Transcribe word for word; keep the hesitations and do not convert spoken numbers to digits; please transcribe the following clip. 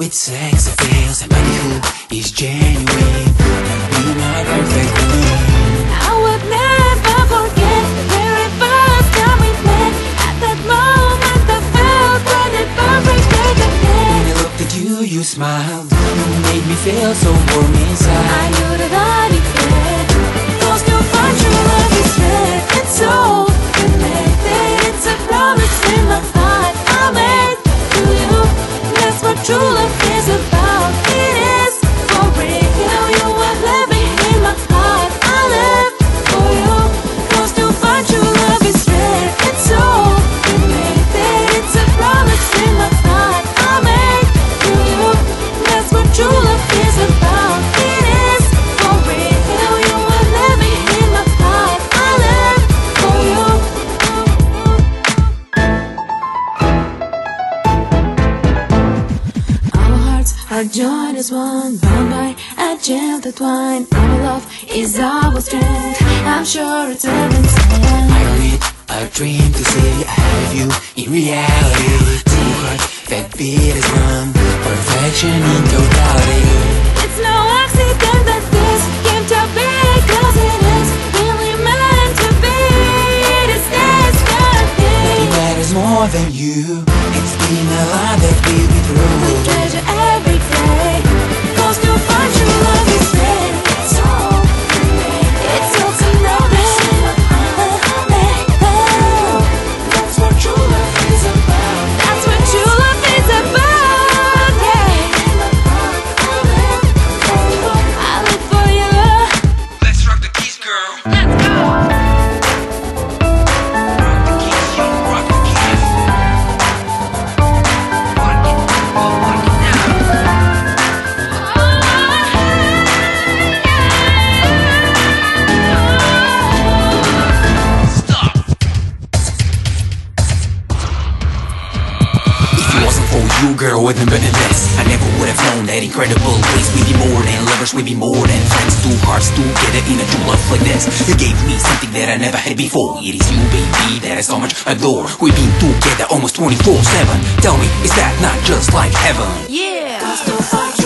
with sex appeals, and money who is genuine. And be my perfect woman. I would never forget the very first time we met. At that moment I felt that it perfect day to day. When I looked at you, you smiled. You made me feel so warm inside. I knew that I declared close to find true love is red. It's so connected, it's a promise in my heart I made to you. That's what true love is about. It is for real. Now you are living in my heart. I live for you. Cause to find true love is rare. It's so connected, it's a promise in my heart I made to you. That's what true love is about. It is for real. Now you are living in my heart. I live for you. Our joy is one, bound by a gentle twine. Our love is our strength. I'm sure it's heaven's hand. I don't need a dream to say I have you in reality. Two hearts that beat as one, perfection in totality. It's no accident that this came to be, cause it is really meant to be. It is destiny. Nothing that is more than you. It's been a lot that we'll be through. We treasure every day, cause to find true love is rare. It's all to me. It's all to know this. That's what true love is about. That's what true love is about. Yeah. I live for you. Let's rock the keys, girl. Let's go. You, girl, wouldn't have been a mess. I never would have known that incredible place. We'd be more than lovers, we'd be more than friends. Two hearts together in a true love like this. You gave me something that I never had before. It is you, baby, that I so much adore. We've been together almost twenty-four seven. Tell me, is that not just like heaven? Yeah!